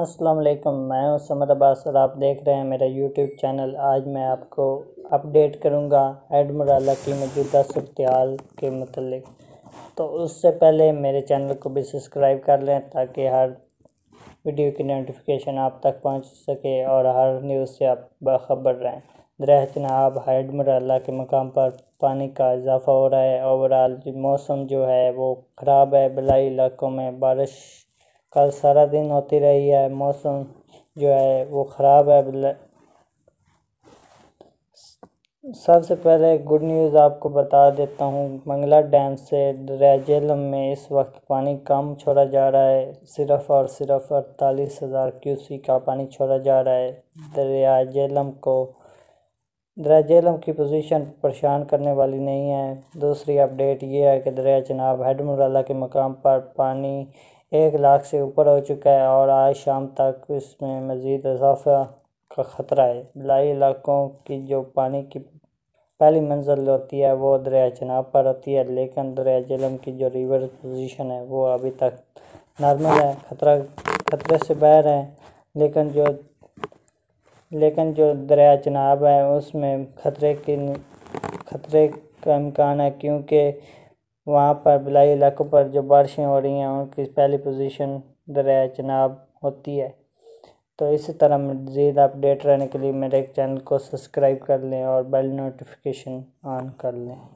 अस्सलामुअलैकुम, मैं हूं समर अब्बास और आप देख रहे हैं मेरा यूट्यूब चैनल। आज मैं आपको अपडेट करूंगा हेडमुराला की मौजूदा सूरत-ए-हाल के मतलब। तो उससे पहले मेरे चैनल को भी सब्सक्राइब कर लें ताकि हर वीडियो की नोटिफिकेशन आप तक पहुंच सके और हर न्यूज़ से आप बाखबर रहें। दर्रे चनाब हेडमुराला के मकाम पर पानी का इजाफा हो रहा है। ओवरऑल मौसम जो है वो ख़राब है। बलाई इलाकों में बारिश कल सारा दिन होती रही है। मौसम जो है वो ख़राब है। सबसे पहले गुड न्यूज़ आपको बता देता हूँ, मंगला डैम से दर्रे झेलम में इस वक्त पानी कम छोड़ा जा रहा है। सिर्फ़ और सिर्फ 48,000 क्यूसी का पानी छोड़ा जा रहा है। दर्रे झेलम की पोजीशन परेशान करने वाली नहीं है। दूसरी अपडेट ये है कि दर्रे चनाब हेडमुराला के मकाम पर पानी 1 लाख से ऊपर हो चुका है और आज शाम तक इसमें मज़ीद इजाफा का ख़तरा है। बलाई इलाकों की जो पानी की पहली मंजिल होती है वो दर्रे चनाब पर होती है, लेकिन दर्रे झेलम की जो रिवर पोजीशन है वो अभी तक नॉर्मल है। ख़तरे से बाहर है, लेकिन जो दर्रे चनाब है उसमें ख़तरे का इम्कान है, क्योंकि वहाँ पर बलाई इलाकों पर जो बारिशें हो रही हैं उनकी पहली पोजीशन दर्रे चनाब होती है। तो इसी तरह मज़ीद अपडेट रहने के लिए मेरे चैनल को सब्सक्राइब कर लें और बेल नोटिफिकेशन ऑन कर लें।